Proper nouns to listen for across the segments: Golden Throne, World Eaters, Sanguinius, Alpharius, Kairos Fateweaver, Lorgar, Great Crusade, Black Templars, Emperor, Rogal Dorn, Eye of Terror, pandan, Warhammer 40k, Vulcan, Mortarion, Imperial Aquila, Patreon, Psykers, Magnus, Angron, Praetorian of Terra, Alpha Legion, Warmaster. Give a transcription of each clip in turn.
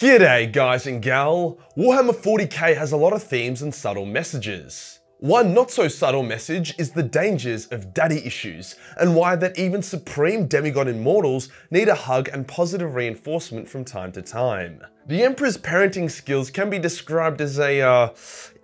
G'day guys and gal! Warhammer 40k has a lot of themes and subtle messages. One not so subtle message is the dangers of daddy issues and why that even supreme demigod immortals need a hug and positive reinforcement from time to time. The Emperor's parenting skills can be described as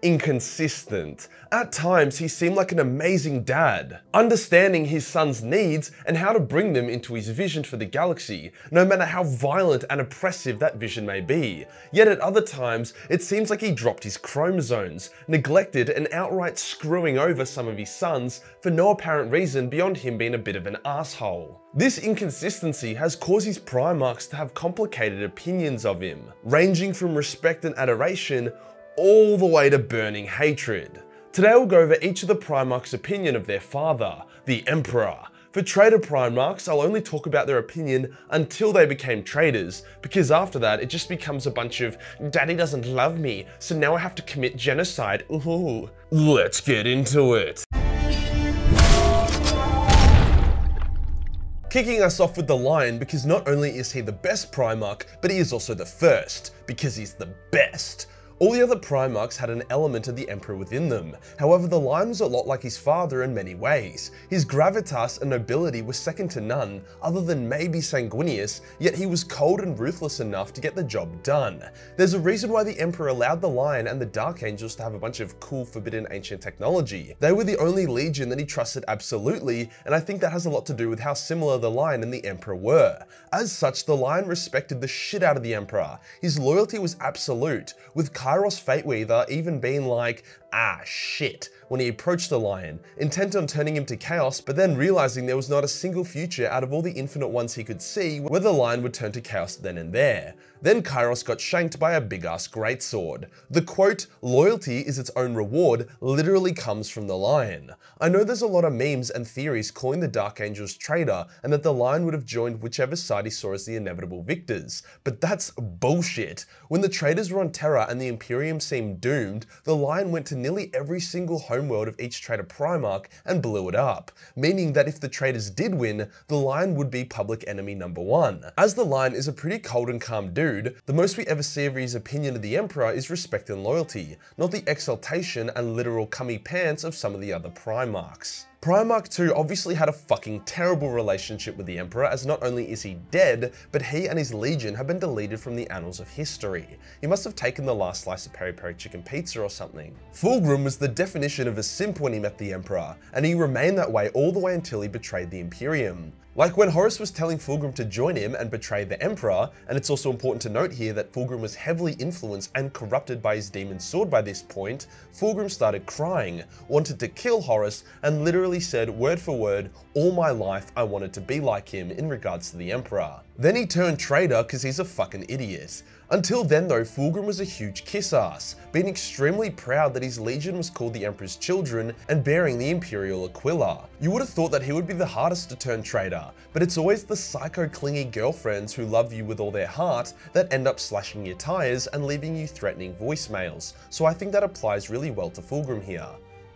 inconsistent. At times he seemed like an amazing dad, understanding his son's needs and how to bring them into his vision for the galaxy, no matter how violent and oppressive that vision may be. Yet at other times, it seems like he dropped his chromosomes, neglected and outright screwing over some of his sons for no apparent reason beyond him being a bit of an asshole. This inconsistency has caused his Primarchs to have complicated opinions of him, ranging from respect and adoration all the way to burning hatred. Today we'll go over each of the Primarchs' opinion of their father, the Emperor. For traitor Primarchs, I'll only talk about their opinion until they became traitors, because after that it just becomes a bunch of daddy doesn't love me, so now I have to commit genocide. Ooh. Let's get into it. Kicking us off with the Lion, because not only is he the best Primarch, but he is also the first, because he's the best. All the other Primarchs had an element of the Emperor within them. However, the Lion was a lot like his father in many ways. His gravitas and nobility were second to none, other than maybe Sanguinius, yet he was cold and ruthless enough to get the job done. There's a reason why the Emperor allowed the Lion and the Dark Angels to have a bunch of cool forbidden ancient technology. They were the only legion that he trusted absolutely, and I think that has a lot to do with how similar the Lion and the Emperor were. As such, the Lion respected the shit out of the Emperor. His loyalty was absolute, with Kairos Fateweaver even being like, ah shit, when he approached the Lion, intent on turning him to chaos, but then realizing there was not a single future out of all the infinite ones he could see where the Lion would turn to chaos then and there. Then Kairos got shanked by a big-ass greatsword. The quote, "Loyalty is its own reward," literally comes from the Lion. I know there's a lot of memes and theories calling the Dark Angels traitor and that the Lion would have joined whichever side he saw as the inevitable victors, but that's bullshit. When the traitors were on Terra and the Imperium seemed doomed, the Lion went to nearly every single homeworld of each traitor Primarch and blew it up, meaning that if the traitors did win, the Lion would be public enemy number one. As the Lion is a pretty cold and calm dude, the most we ever see of his opinion of the Emperor is respect and loyalty, not the exaltation and literal cummy pants of some of the other Primarchs. Primarch 2 obviously had a fucking terrible relationship with the Emperor, as not only is he dead, but he and his legion have been deleted from the annals of history. He must have taken the last slice of peri-peri chicken pizza or something. Fulgrim was the definition of a simp when he met the Emperor, and he remained that way all the way until he betrayed the Imperium. Like when Horus was telling Fulgrim to join him and betray the Emperor, and it's also important to note here that Fulgrim was heavily influenced and corrupted by his demon sword by this point. Fulgrim started crying, wanted to kill Horus, and literally said word for word, "All my life I wanted to be like him," in regards to the Emperor. Then he turned traitor because he's a fucking idiot. Until then though, Fulgrim was a huge kiss-ass, being extremely proud that his legion was called the Emperor's Children and bearing the Imperial Aquila. You would have thought that he would be the hardest to turn traitor, but it's always the psycho clingy girlfriends who love you with all their heart that end up slashing your tires and leaving you threatening voicemails, so I think that applies really well to Fulgrim here.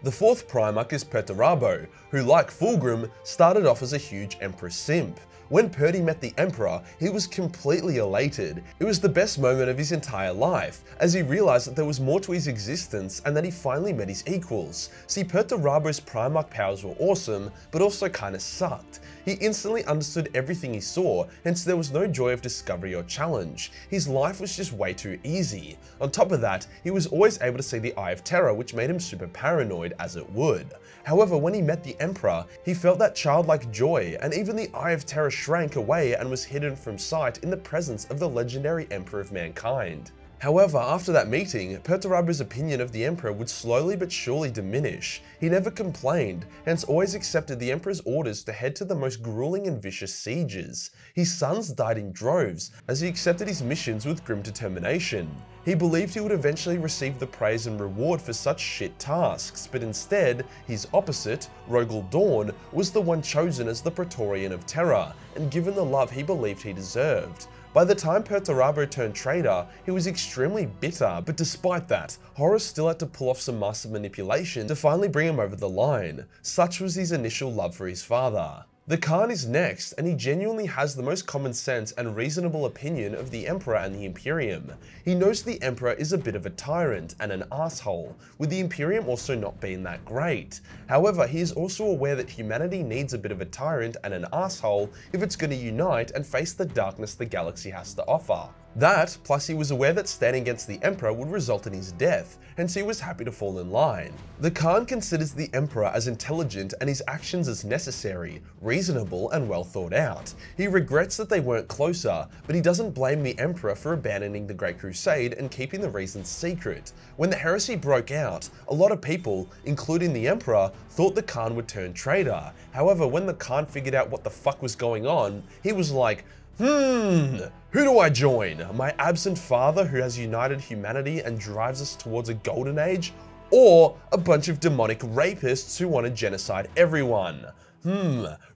The fourth Primarch is Perturabo, who like Fulgrim, started off as a huge Emperor simp. When Perty met the Emperor, he was completely elated. It was the best moment of his entire life, as he realized that there was more to his existence and that he finally met his equals. See, Perturabo's Primarch powers were awesome, but also kinda sucked. He instantly understood everything he saw, hence there was no joy of discovery or challenge. His life was just way too easy. On top of that, he was always able to see the Eye of Terror, which made him super paranoid as it would. However, when he met the Emperor, he felt that childlike joy, and even the Eye of Terror shrank away and was hidden from sight in the presence of the legendary Emperor of Mankind. However, after that meeting, Perturabo's opinion of the Emperor would slowly but surely diminish. He never complained, hence always accepted the Emperor's orders to head to the most grueling and vicious sieges. His sons died in droves, as he accepted his missions with grim determination. He believed he would eventually receive the praise and reward for such shit tasks, but instead, his opposite, Rogal Dorn, was the one chosen as the Praetorian of Terra, and given the love he believed he deserved. By the time Perturabo turned traitor, he was extremely bitter, but despite that, Horus still had to pull off some master manipulation to finally bring him over the line. Such was his initial love for his father. The Khan is next, and he genuinely has the most common sense and reasonable opinion of the Emperor and the Imperium. He knows the Emperor is a bit of a tyrant and an asshole, with the Imperium also not being that great. However, he is also aware that humanity needs a bit of a tyrant and an asshole if it's going to unite and face the darkness the galaxy has to offer. That, plus he was aware that standing against the Emperor would result in his death, hence he was happy to fall in line. The Khan considers the Emperor as intelligent and his actions as necessary, reasonable and well thought out. He regrets that they weren't closer, but he doesn't blame the Emperor for abandoning the Great Crusade and keeping the reasons secret. When the heresy broke out, a lot of people, including the Emperor, thought the Khan would turn traitor. However, when the Khan figured out what the fuck was going on, he was like, who do I join? My absent father who has united humanity and drives us towards a golden age? Or a bunch of demonic rapists who want to genocide everyone?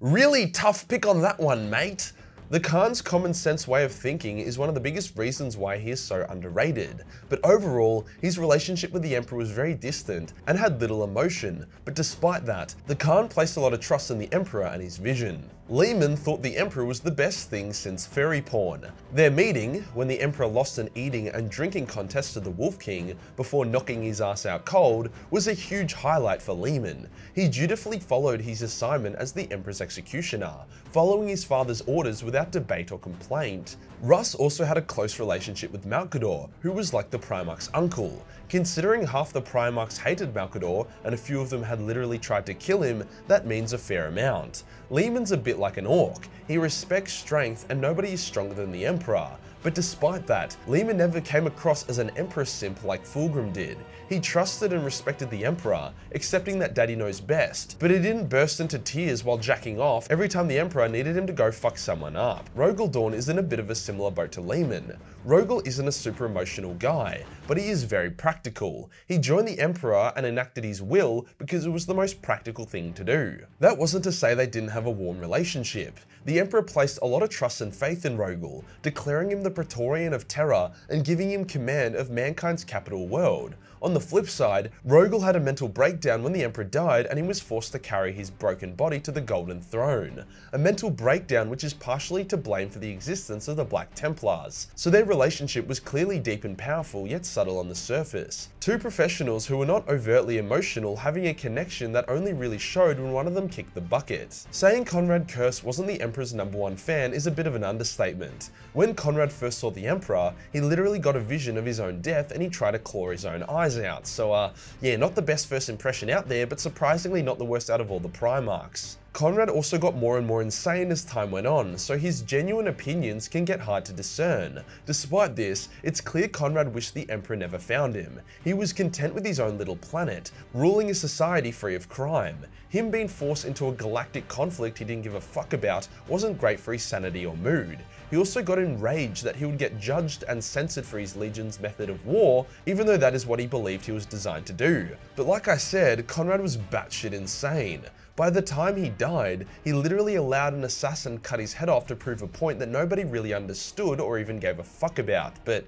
Really tough pick on that one, mate. The Khan's common sense way of thinking is one of the biggest reasons why he is so underrated, but overall, his relationship with the Emperor was very distant and had little emotion, but despite that, the Khan placed a lot of trust in the Emperor and his vision. Leman thought the Emperor was the best thing since fairy porn. Their meeting, when the Emperor lost an eating and drinking contest to the Wolf King before knocking his ass out cold, was a huge highlight for Leman. He dutifully followed his assignment as the Emperor's executioner, following his father's orders without debate or complaint. Russ also had a close relationship with Malcador, who was like the Primarch's uncle. Considering half the Primarchs hated Malcador and a few of them had literally tried to kill him, that means a fair amount. Leman's a bit like an orc. He respects strength and nobody is stronger than the Emperor. But despite that, Leman never came across as an Emperor simp like Fulgrim did. He trusted and respected the Emperor, accepting that daddy knows best, but he didn't burst into tears while jacking off every time the Emperor needed him to go fuck someone up. Rogal Dorn is in a bit of a similar boat to Leman. Rogal isn't a super emotional guy, but he is very practical. He joined the Emperor and enacted his will because it was the most practical thing to do. That wasn't to say they didn't have a warm relationship. The Emperor placed a lot of trust and faith in Rogal, declaring him the Praetorian of Terra and giving him command of mankind's capital world. On the flip side, Rogal had a mental breakdown when the Emperor died and he was forced to carry his broken body to the Golden Throne. A mental breakdown which is partially to blame for the existence of the Black Templars, so their relationship was clearly deep and powerful yet subtle on the surface. Two professionals who were not overtly emotional having a connection that only really showed when one of them kicked the bucket. Saying Konrad Curze wasn't the Emperor's #1 fan is a bit of an understatement. When Konrad first saw the Emperor, he literally got a vision of his own death and he tried to claw his own eyes out. So yeah, not the best first impression out there, but surprisingly not the worst out of all the Primarchs. Konrad also got more and more insane as time went on, so his genuine opinions can get hard to discern. Despite this, it's clear Konrad wished the Emperor never found him. He was content with his own little planet, ruling a society free of crime. Him being forced into a galactic conflict he didn't give a fuck about wasn't great for his sanity or mood. He also got enraged that he would get judged and censored for his legion's method of war, even though that is what he believed he was designed to do. But like I said, Konrad was batshit insane. By the time he died, he literally allowed an assassin cut his head off to prove a point that nobody really understood or even gave a fuck about, but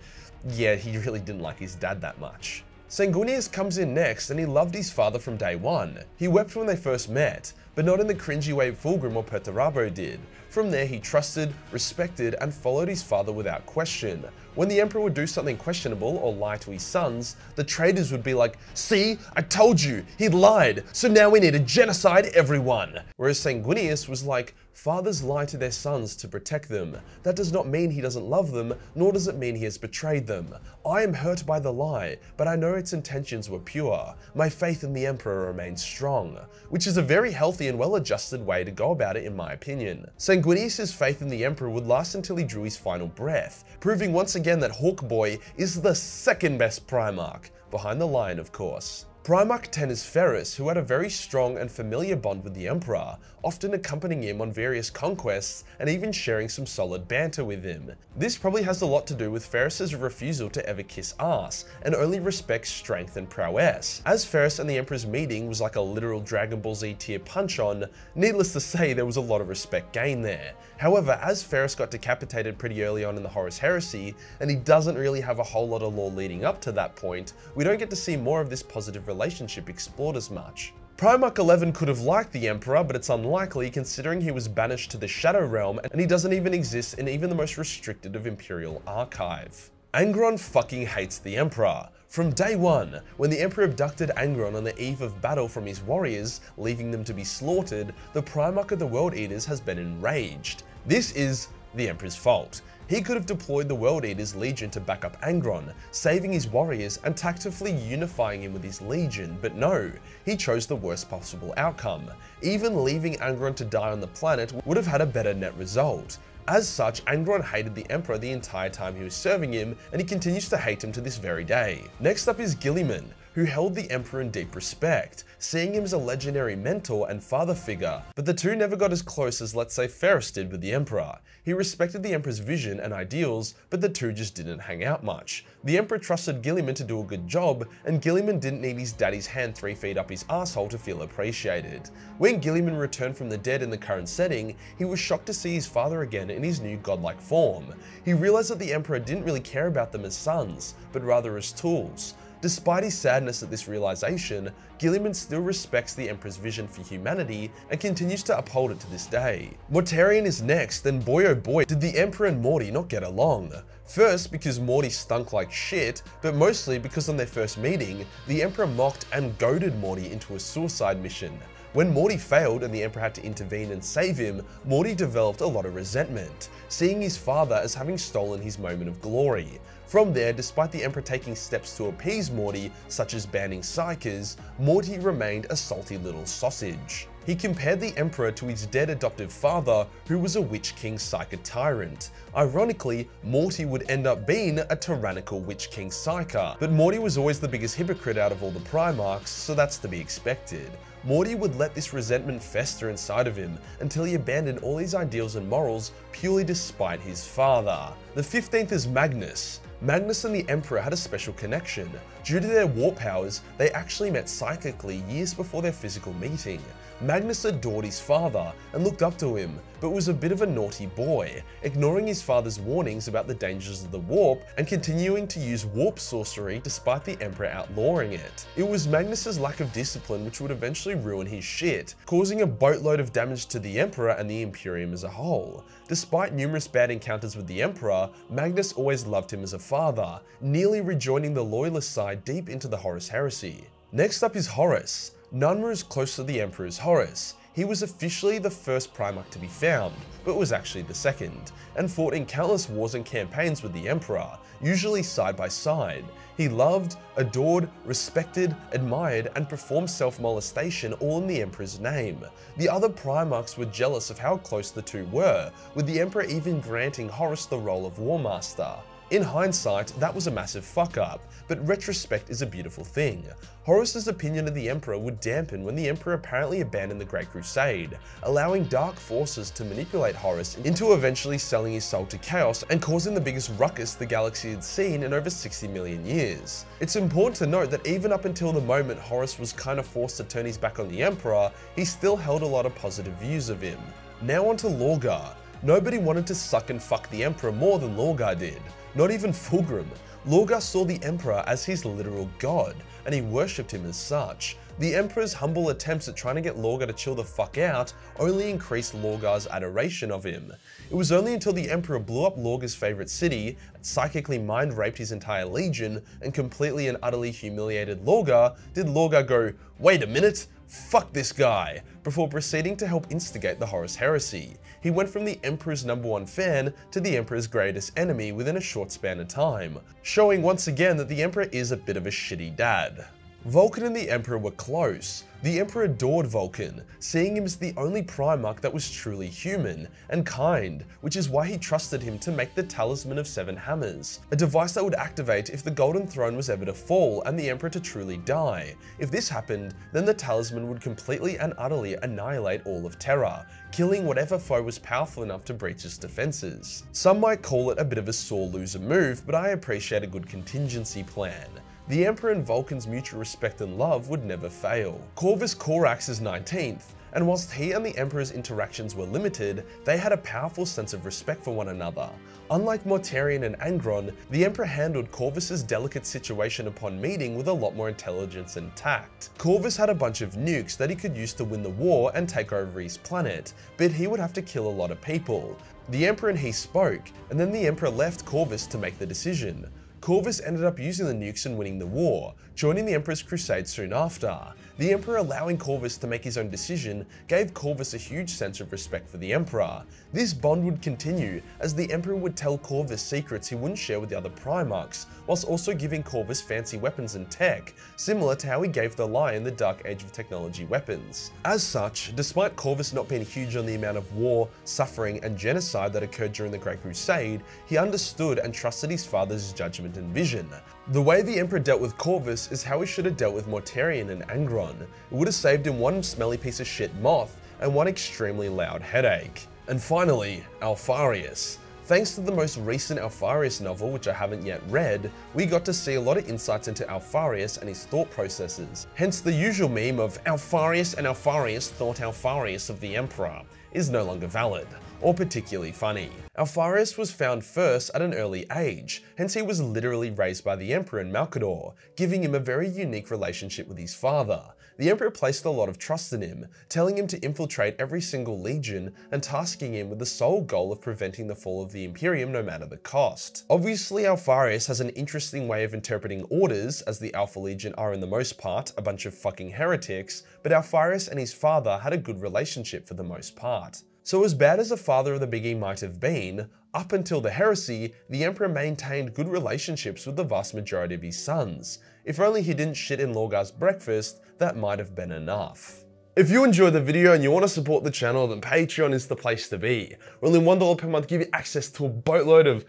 yeah, he really didn't like his dad that much. Sanguinius comes in next and he loved his father from day one. He wept when they first met, but not in the cringy way Fulgrim or Perturabo did. From there he trusted, respected and followed his father without question. When the Emperor would do something questionable or lie to his sons, the traitors would be like, "See, I told you, he lied, so now we need to genocide everyone." Whereas Sanguinius was like, fathers lie to their sons to protect them. That does not mean he doesn't love them, nor does it mean he has betrayed them. I am hurt by the lie, but I know its intentions were pure. My faith in the Emperor remains strong. Which is a very healthy and well-adjusted way to go about it in my opinion. Sanguinius' faith in the Emperor would last until he drew his final breath, proving once again that Hawkboy is the second best Primarch, behind the Lion of course. Primarch 10 is Ferrus, who had a very strong and familiar bond with the Emperor, often accompanying him on various conquests and even sharing some solid banter with him. This probably has a lot to do with Ferrus's refusal to ever kiss ass, and only respects strength and prowess. As Ferrus and the Emperor's meeting was like a literal Dragon Ball Z tier punch-on, needless to say there was a lot of respect gained there. However, as Ferrus got decapitated pretty early on in the Horus Heresy, and he doesn't really have a whole lot of lore leading up to that point, we don't get to see more of this positive relationship explored as much. Primarch 11 could have liked the Emperor, but it's unlikely considering he was banished to the Shadow Realm and he doesn't even exist in even the most restricted of Imperial Archive. Angron fucking hates the Emperor. From day one, when the Emperor abducted Angron on the eve of battle from his warriors, leaving them to be slaughtered, the Primarch of the World Eaters has been enraged. This is the Emperor's fault. He could have deployed the World Eaters' Legion to back up Angron, saving his warriors and tactfully unifying him with his Legion, but no, he chose the worst possible outcome. Even leaving Angron to die on the planet would have had a better net result. As such, Angron hated the Emperor the entire time he was serving him, and he continues to hate him to this very day. Next up is Guilliman, who held the Emperor in deep respect, seeing him as a legendary mentor and father figure, but the two never got as close as let's say Ferrus did with the Emperor. He respected the Emperor's vision and ideals, but the two just didn't hang out much. The Emperor trusted Guilliman to do a good job, and Guilliman didn't need his daddy's hand 3 feet up his asshole to feel appreciated. When Guilliman returned from the dead in the current setting, he was shocked to see his father again in his new godlike form. He realized that the Emperor didn't really care about them as sons, but rather as tools. Despite his sadness at this realization, Guilliman still respects the Emperor's vision for humanity and continues to uphold it to this day. Mortarion is next, and boy oh boy did the Emperor and Morty not get along. First because Morty stunk like shit, but mostly because on their first meeting, the Emperor mocked and goaded Morty into a suicide mission. When Morty failed and the Emperor had to intervene and save him, Morty developed a lot of resentment, seeing his father as having stolen his moment of glory. From there, despite the Emperor taking steps to appease Morty, such as banning Psykers, Morty remained a salty little sausage. He compared the Emperor to his dead adoptive father, who was a Witch King Psyker tyrant. Ironically, Morty would end up being a tyrannical Witch King Psyker, but Morty was always the biggest hypocrite out of all the Primarchs, so that's to be expected. Morty would let this resentment fester inside of him, until he abandoned all his ideals and morals purely despite his father. The 15th is Magnus. Magnus and the Emperor had a special connection. Due to their war powers, they actually met psychically years before their physical meeting. Magnus adored his father and looked up to him, but was a bit of a naughty boy, ignoring his father's warnings about the dangers of the warp and continuing to use warp sorcery despite the Emperor outlawing it. It was Magnus's lack of discipline which would eventually ruin his shit, causing a boatload of damage to the Emperor and the Imperium as a whole. Despite numerous bad encounters with the Emperor, Magnus always loved him as a father, nearly rejoining the loyalist side deep into the Horus Heresy. Next up is Horus. None were as close to the Emperor as Horus. He was officially the first Primarch to be found, but was actually the second, and fought in countless wars and campaigns with the Emperor, usually side by side. He loved, adored, respected, admired, and performed self-molestation all in the Emperor's name. The other Primarchs were jealous of how close the two were, with the Emperor even granting Horus the role of Warmaster. In hindsight, that was a massive fuck-up, but retrospect is a beautiful thing. Horus's opinion of the Emperor would dampen when the Emperor apparently abandoned the Great Crusade, allowing dark forces to manipulate Horus into eventually selling his soul to Chaos and causing the biggest ruckus the galaxy had seen in over 60 million years. It's important to note that even up until the moment Horus was kind of forced to turn his back on the Emperor, he still held a lot of positive views of him. Now onto Lorgar. Nobody wanted to suck and fuck the Emperor more than Lorgar did. Not even Fulgrim. Lorgar saw the Emperor as his literal god, and he worshipped him as such. The Emperor's humble attempts at trying to get Lorgar to chill the fuck out only increased Lorgar's adoration of him. It was only until the Emperor blew up Lorgar's favourite city, psychically mind-raped his entire legion, and completely and utterly humiliated Lorgar, did Lorgar go, "Wait a minute, fuck this guy," before proceeding to help instigate the Horus Heresy. He went from the Emperor's #1 fan to the Emperor's greatest enemy within a short span of time, showing once again that the Emperor is a bit of a shitty dad. Vulcan and the Emperor were close. The Emperor adored Vulcan, seeing him as the only Primarch that was truly human and kind, which is why he trusted him to make the Talisman of 7 Hammers, a device that would activate if the Golden Throne was ever to fall and the Emperor to truly die. If this happened, then the Talisman would completely and utterly annihilate all of Terra, killing whatever foe was powerful enough to breach its defenses. Some might call it a bit of a sore loser move, but I appreciate a good contingency plan. The Emperor and Vulcan's mutual respect and love would never fail. Corvus Corax is 19th, And whilst he and the Emperor's interactions were limited, they had a powerful sense of respect for one another. Unlike Mortarion and Angron, the Emperor handled Corvus's delicate situation upon meeting with a lot more intelligence and tact. Corvus had a bunch of nukes that he could use to win the war and take over his planet, but he would have to kill a lot of people. The Emperor and he spoke, and then the Emperor left Corvus to make the decision. Corvus ended up using the nukes and winning the war, joining the Emperor's crusade soon after. The Emperor allowing Corvus to make his own decision gave Corvus a huge sense of respect for the Emperor. This bond would continue as the Emperor would tell Corvus secrets he wouldn't share with the other Primarchs, whilst also giving Corvus fancy weapons and tech, similar to how he gave the Lion the Dark Age of Technology weapons. As such, despite Corvus not being huge on the amount of war, suffering and genocide that occurred during the Great Crusade, he understood and trusted his father's judgment and vision. The way the Emperor dealt with Corvus is how he should have dealt with Mortarion and Angron. It would have saved him one smelly piece of shit moth and one extremely loud headache. And finally, Alpharius. Thanks to the most recent Alpharius novel, which I haven't yet read, we got to see a lot of insights into Alpharius and his thought processes. Hence the usual meme of Alpharius and Alpharius thought Alpharius of the Emperor is no longer valid, or particularly funny. Alpharius was found first at an early age, hence he was literally raised by the Emperor in Malcador, giving him a very unique relationship with his father. The Emperor placed a lot of trust in him, telling him to infiltrate every single legion and tasking him with the sole goal of preventing the fall of the Imperium no matter the cost. Obviously, Alpharius has an interesting way of interpreting orders, as the Alpha Legion are in the most part a bunch of fucking heretics, but Alpharius and his father had a good relationship for the most part. So as bad as the father of the Biggie might have been, up until the heresy, the Emperor maintained good relationships with the vast majority of his sons. If only he didn't shit in Lorgar's breakfast, that might have been enough. If you enjoyed the video and you want to support the channel, then Patreon is the place to be. Only $1 per month give you access to a boatload of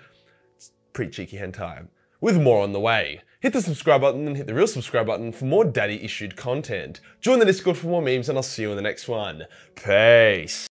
pretty cheeky hentai, with more on the way. Hit the subscribe button and hit the real subscribe button for more daddy-issued content. Join the Discord for more memes and I'll see you in the next one. Peace.